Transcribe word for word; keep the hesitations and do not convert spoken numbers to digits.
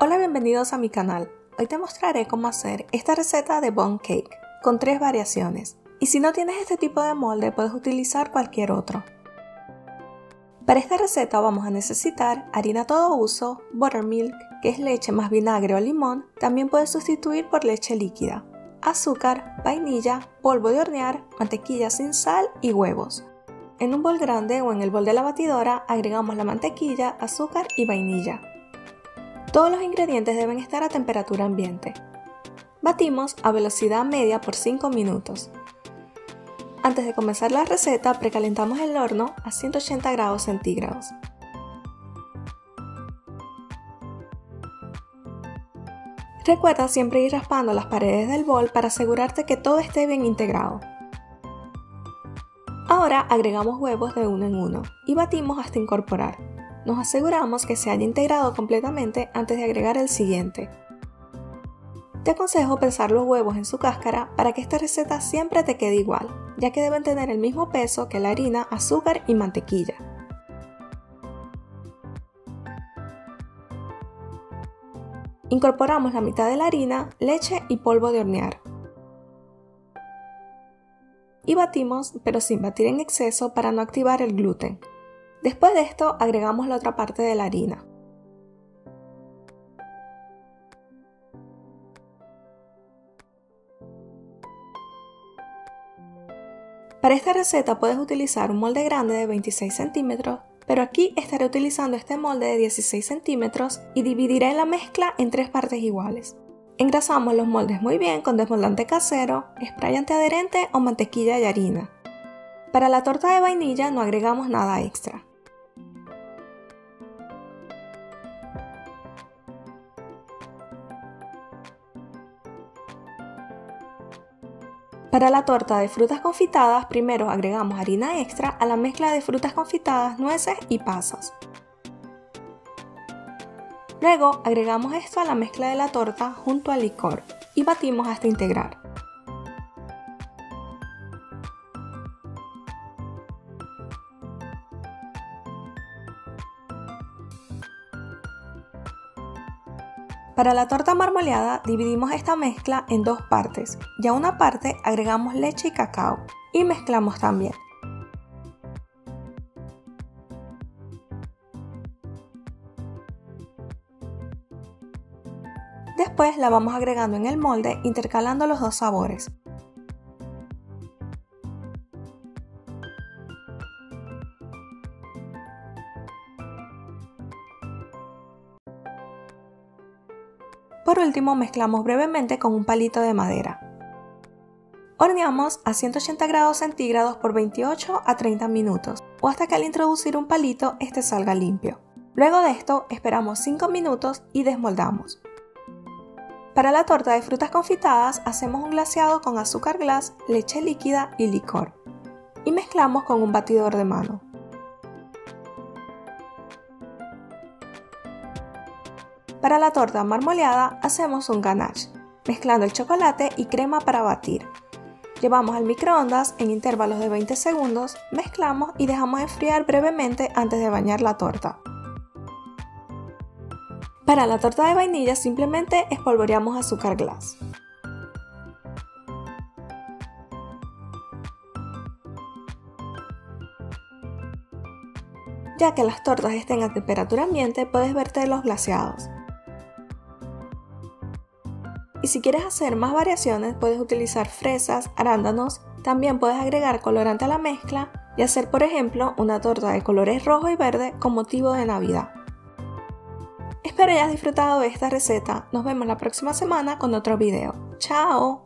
Hola, bienvenidos a mi canal. Hoy te mostraré cómo hacer esta receta de Bundt Cake con tres variaciones. Y si no tienes este tipo de molde, puedes utilizar cualquier otro. Para esta receta vamos a necesitar harina todo uso, buttermilk, que es leche más vinagre o limón, también puedes sustituir por leche líquida, azúcar, vainilla, polvo de hornear, mantequilla sin sal y huevos. En un bol grande o en el bol de la batidora agregamos la mantequilla, azúcar y vainilla. Todos los ingredientes deben estar a temperatura ambiente. Batimos a velocidad media por cinco minutos. Antes de comenzar la receta, precalentamos el horno a ciento ochenta grados centígrados. Recuerda siempre ir raspando las paredes del bol para asegurarte que todo esté bien integrado. Ahora agregamos huevos de uno en uno y batimos hasta incorporar. Nos aseguramos que se haya integrado completamente antes de agregar el siguiente. Te aconsejo prensar los huevos en su cáscara para que esta receta siempre te quede igual, ya que deben tener el mismo peso que la harina, azúcar y mantequilla. Incorporamos la mitad de la harina, leche y polvo de hornear. Y batimos, pero sin batir en exceso para no activar el gluten. Después de esto agregamos la otra parte de la harina. Para esta receta puedes utilizar un molde grande de veintiséis centímetros, pero aquí estaré utilizando este molde de dieciséis centímetros y dividiré la mezcla en tres partes iguales. Engrasamos los moldes muy bien con desmoldante casero, spray antiadherente o mantequilla y harina. Para la torta de vainilla no agregamos nada extra. Para la torta de frutas confitadas, primero agregamos harina extra a la mezcla de frutas confitadas, nueces y pasas. Luego agregamos esto a la mezcla de la torta junto al licor y batimos hasta integrar. Para la torta marmoleada dividimos esta mezcla en dos partes y a una parte agregamos leche y cacao y mezclamos también. Después la vamos agregando en el molde intercalando los dos sabores. Por último, mezclamos brevemente con un palito de madera. Horneamos a ciento ochenta grados centígrados por veintiocho a treinta minutos o hasta que al introducir un palito este salga limpio. Luego de esto esperamos cinco minutos y desmoldamos. Para la torta de frutas confitadas hacemos un glaseado con azúcar glas, leche líquida y licor y mezclamos con un batidor de mano. Para la torta marmoleada hacemos un ganache, mezclando el chocolate y crema para batir. Llevamos al microondas en intervalos de veinte segundos, mezclamos y dejamos enfriar brevemente antes de bañar la torta. Para la torta de vainilla simplemente espolvoreamos azúcar glas. Ya que las tortas estén a temperatura ambiente, puedes verter los glaseados. Y si quieres hacer más variaciones, puedes utilizar fresas, arándanos, también puedes agregar colorante a la mezcla y hacer, por ejemplo, una torta de colores rojo y verde con motivo de Navidad. Espero hayas disfrutado de esta receta, nos vemos la próxima semana con otro video. ¡Chao!